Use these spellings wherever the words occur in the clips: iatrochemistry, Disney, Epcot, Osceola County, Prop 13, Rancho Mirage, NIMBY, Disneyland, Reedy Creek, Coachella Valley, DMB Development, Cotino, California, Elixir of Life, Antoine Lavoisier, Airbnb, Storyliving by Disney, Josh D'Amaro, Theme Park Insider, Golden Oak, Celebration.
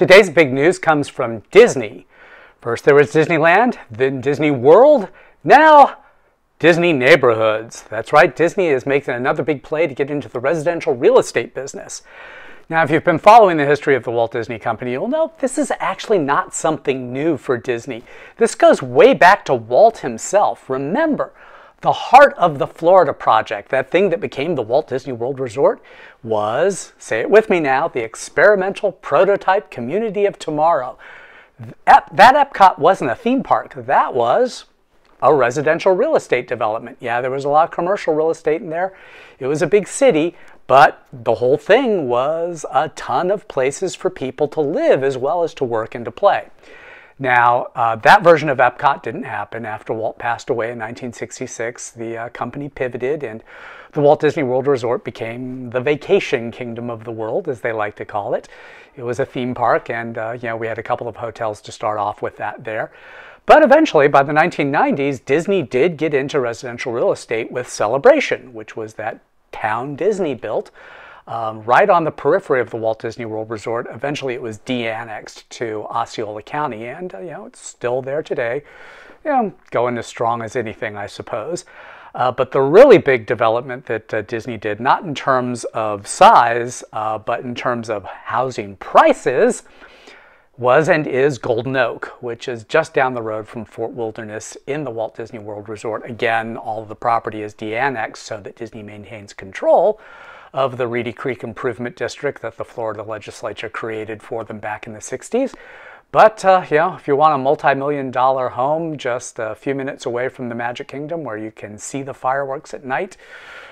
Today's big news comes from Disney. First there was Disneyland, then Disney World, now Disney Neighborhoods. That's right, Disney is making another big play to get into the residential real estate business. Now, if you've been following the history of the Walt Disney Company, you'll know this is actually not something new for Disney. This goes way back to Walt himself. Remember, the heart of the Florida project, that thing that became the Walt Disney World Resort, was, say it with me now, the experimental prototype community of tomorrow. That Epcot wasn't a theme park. That was a residential real estate development. Yeah, there was a lot of commercial real estate in there. It was a big city, but the whole thing was a ton of places for people to live as well as to work and to play. Now, that version of Epcot didn't happen. After Walt passed away in 1966, the company pivoted and the Walt Disney World Resort became the vacation kingdom of the world, as they like to call it. It was a theme park, and you know, we had a couple of hotels to start off with that there. But eventually, by the 1990s, Disney did get into residential real estate with Celebration, which was that town Disney built right on the periphery of the Walt Disney World Resort. Eventually, it was de-annexed to Osceola County, and you know, it's still there today. You know, going as strong as anything, I suppose. But the really big development that Disney did, not in terms of size, but in terms of housing prices, was and is Golden Oak, which is just down the road from Fort Wilderness in the Walt Disney World Resort. Again, all of the property is de-annexed so that Disney maintains control of the Reedy Creek Improvement District that the Florida legislature created for them back in the 60s. But, you know, if you want a multi-million-dollar home just a few minutes away from the Magic Kingdom where you can see the fireworks at night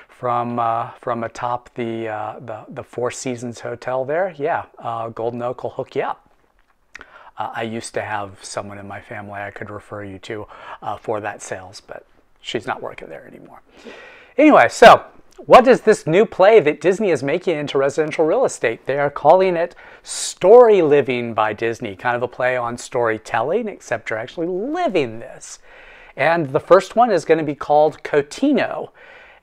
from atop the Four Seasons Hotel there, yeah, Golden Oak will hook you up. I used to have someone in my family I could refer you to for that sales, but she's not working there anymore. Anyway, so what is this new play that Disney is making into residential real estate? They are calling it Storyliving by Disney, kind of a play on storytelling, except you're actually living this. And the first one is going to be called Cotino,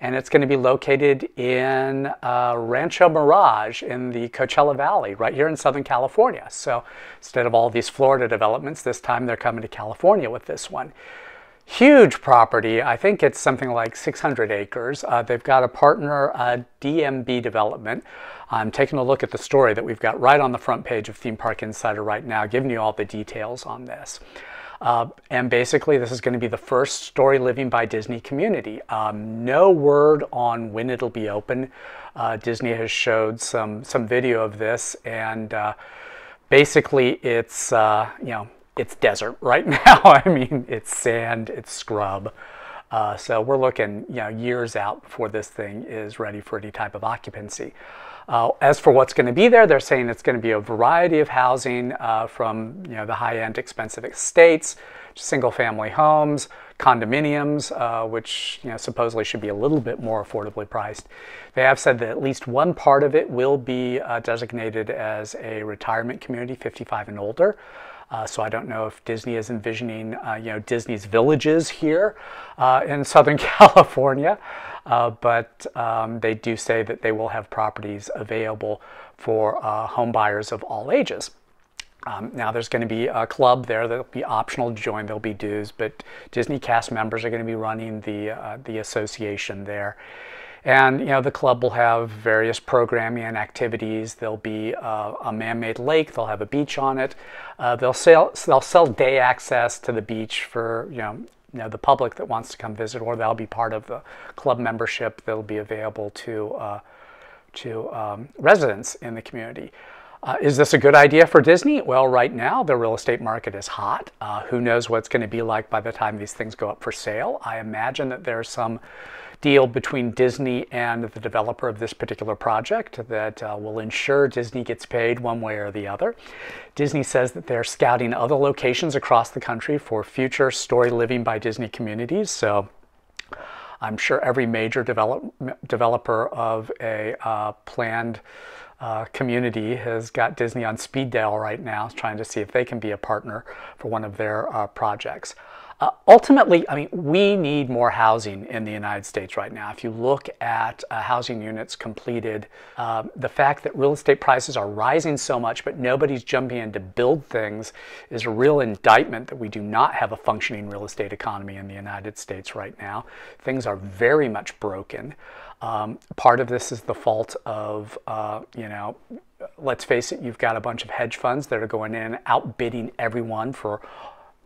and it's going to be located in Rancho Mirage in the Coachella Valley, right here in Southern California. So instead of all these Florida developments, this time they're coming to California with this one. Huge property. I think it's something like 600 acres. They've got a partner, DMB Development. I'm taking a look at the story that we've got right on the front page of Theme Park Insider right now, giving you all the details on this. And basically, this is going to be the first Storyliving by Disney community. No word on when it'll be open. Disney has showed some video of this, and basically, it's you know, it's desert right now. I mean, it's sand, it's scrub. So we're looking, you know, years out before this thing is ready for any type of occupancy. As for what's going to be there, they're saying it's going to be a variety of housing from, you know, the high-end expensive estates, single-family homes, condominiums, which, you know, supposedly should be a little bit more affordably priced. They have said that at least one part of it will be designated as a retirement community, 55 and older. So I don't know if Disney is envisioning, you know, Disney's villages here in Southern California, but they do say that they will have properties available for home buyers of all ages. Now there's going to be a club there that'll be optional to join. There'll be dues, but Disney cast members are going to be running the association there. And, you know, the club will have various programming and activities. There'll be a man-made lake. They'll have a beach on it. They'll sell day access to the beach for, you know, the public that wants to come visit, or that'll be part of the club membership that'll be available to residents in the community. Is this a good idea for Disney? Well, right now, the real estate market is hot. Who knows what it's going to be like by the time these things go up for sale? I imagine that there's some deal between Disney and the developer of this particular project that will ensure Disney gets paid one way or the other. Disney says that they're scouting other locations across the country for future Storyliving by Disney communities. So I'm sure every major developer of a planned community has got Disney on speed dial right now, trying to see if they can be a partner for one of their projects. Ultimately, I mean, we need more housing in the United States right now. If you look at housing units completed, the fact that real estate prices are rising so much, but nobody's jumping in to build things, is a real indictment that we do not have a functioning real estate economy in the United States right now. Things are very much broken. Part of this is the fault of, you know, let's face it, you've got a bunch of hedge funds that are going in, outbidding everyone for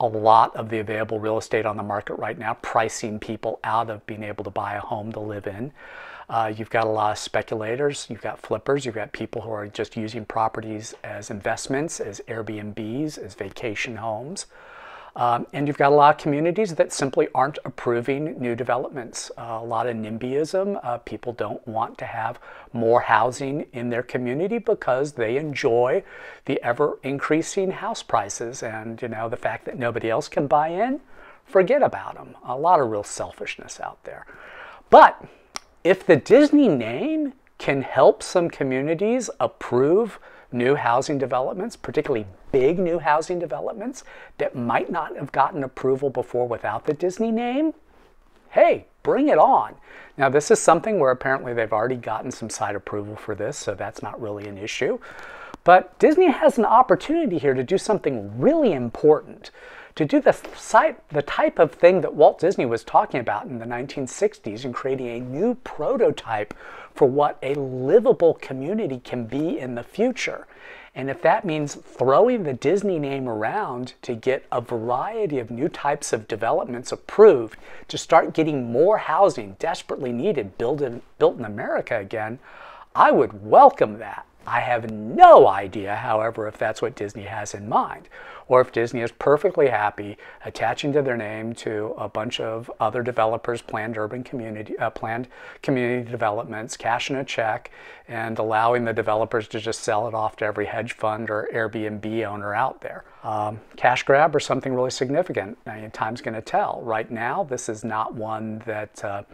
a lot of the available real estate on the market right now, pricing people out of being able to buy a home to live in. You've got a lot of speculators, you've got flippers, you've got people who are just using properties as investments, as Airbnbs, as vacation homes. And you've got a lot of communities that simply aren't approving new developments. A lot of NIMBYism. People don't want to have more housing in their community because they enjoy the ever-increasing house prices. And, you know, the fact that nobody else can buy in, forget about them. A lot of real selfishness out there. But if the Disney name can help some communities approve new housing developments, particularly big new housing developments that might not have gotten approval before without the Disney name, hey, bring it on. Now, this is something where apparently they've already gotten some site approval for this, so that's not really an issue. But Disney has an opportunity here to do something really important, to do the type of thing that Walt Disney was talking about in the 1960s and creating a new prototype for what a livable community can be in the future. And if that means throwing the Disney name around to get a variety of new types of developments approved, to start getting more housing desperately needed built in America again, I would welcome that. I have no idea, however, if that's what Disney has in mind, or if Disney is perfectly happy attaching to their name to a bunch of other developers, planned community developments, cashing a check, and allowing the developers to just sell it off to every hedge fund or Airbnb owner out there. Cash grab or something really significant. I mean, time's going to tell. Right now, this is not one that,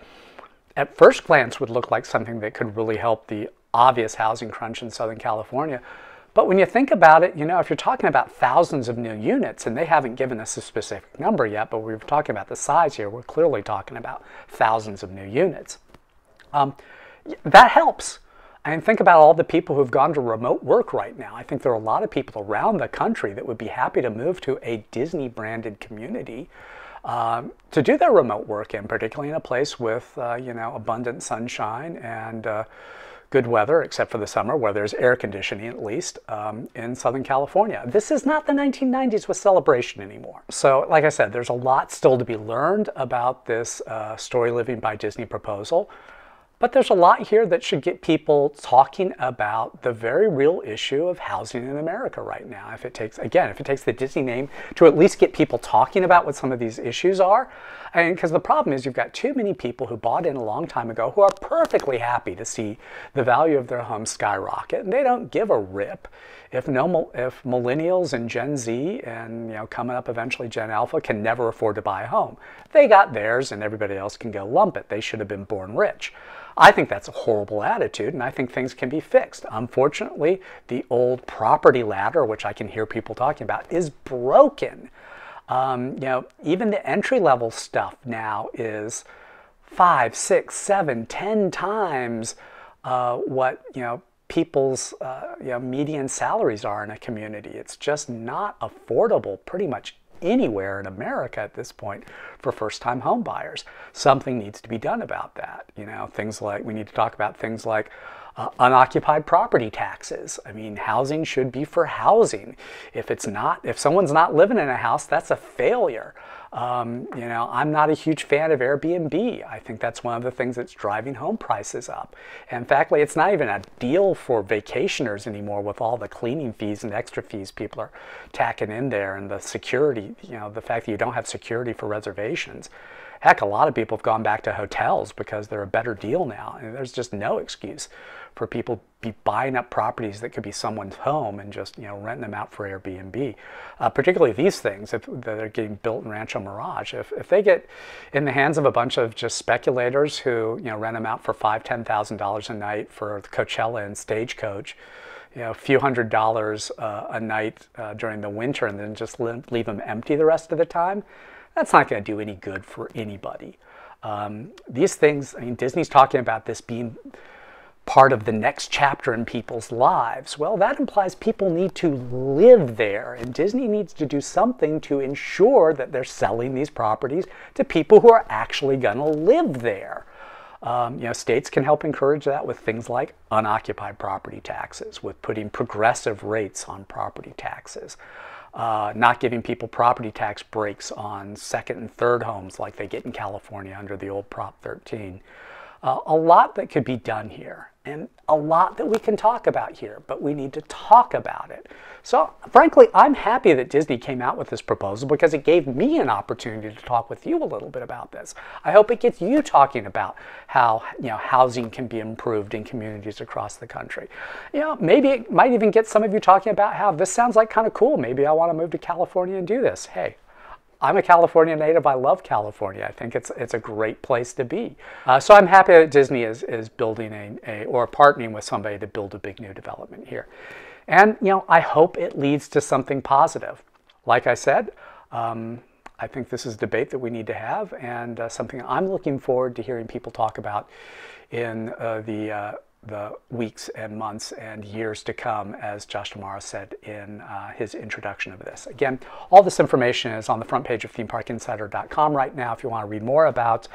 at first glance, would look like something that could really help the obvious housing crunch in Southern California. But when you think about it, you know, if you're talking about thousands of new units, and they haven't given us a specific number yet, but we were talking about the size here, we're clearly talking about thousands of new units. That helps. And think about all the people who've gone to remote work right now. I think there are a lot of people around the country that would be happy to move to a Disney-branded community to do their remote work in, particularly in a place with, you know, abundant sunshine and good weather, except for the summer, where there's air conditioning at least, in Southern California. This is not the 1990s with Celebration anymore. So, like I said, there's a lot still to be learned about this Storyliving by Disney proposal. But there's a lot here that should get people talking about the very real issue of housing in America right now. If it takes, again, if it takes the Disney name to at least get people talking about what some of these issues are. And because the problem is you've got too many people who bought in a long time ago who are perfectly happy to see the value of their home skyrocket. And they don't give a rip if millennials and Gen Z and, you know, coming up eventually Gen Alpha can never afford to buy a home. They got theirs and everybody else can go lump it. They should have been born rich. I think that's a horrible attitude, and I think things can be fixed. Unfortunately, the old property ladder, which I can hear people talking about, is broken. You know, even the entry-level stuff now is 5, 6, 7, 10 times what, you know, people's you know, median salaries are in a community. It's just not affordable pretty much anywhere in America at this point for first-time home buyers. Something needs to be done about that. You know, things like, we need to talk about things like unoccupied property taxes. I mean, housing should be for housing. If it's not, if someone's not living in a house, that's a failure. You know, I'm not a huge fan of Airbnb. I think that's one of the things that's driving home prices up. And frankly, it's not even a deal for vacationers anymore with all the cleaning fees and extra fees people are tacking in there, and the security, you know, the fact that you don't have security for reservations. Heck, a lot of people have gone back to hotels because they're a better deal now. And there's just no excuse for people be buying up properties that could be someone's home and just, you know, renting them out for Airbnb. Particularly these things that are getting built in Rancho Mirage. If they get in the hands of a bunch of just speculators who, you know, rent them out for $5,000, $10,000 a night for Coachella and Stagecoach, you know, a few $100s a night during the winter, and then just leave them empty the rest of the time, That's not going to do any good for anybody. These things, I mean, Disney's talking about this being part of the next chapter in people's lives. Well, that implies people need to live there, and Disney needs to do something to ensure that they're selling these properties to people who are actually going to live there. You know, states can help encourage that with things like unoccupied property taxes, with putting progressive rates on property taxes, not giving people property tax breaks on second and third homes like they get in California under the old Prop 13. A lot that could be done here, and a lot that we can talk about here, but we need to talk about it. So frankly, I'm happy that Disney came out with this proposal because it gave me an opportunity to talk with you a little bit about this. I hope it gets you talking about how, you know, housing can be improved in communities across the country. You know, maybe it might even get some of you talking about how this sounds like kind of cool. Maybe I want to move to California and do this. Hey, I'm a California native. I love California. I think it's a great place to be. So I'm happy that Disney is building or partnering with somebody to build a big new development here. And, you know, I hope it leads to something positive. Like I said, I think this is a debate that we need to have, and something I'm looking forward to hearing people talk about in the weeks and months and years to come, as Josh D'Amaro said in his introduction of this. Again, all this information is on the front page of themeparkinsider.com right now if you want to read more about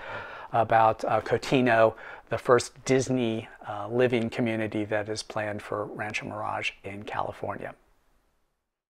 Cotino, the first Disney living community that is planned for Rancho Mirage in California.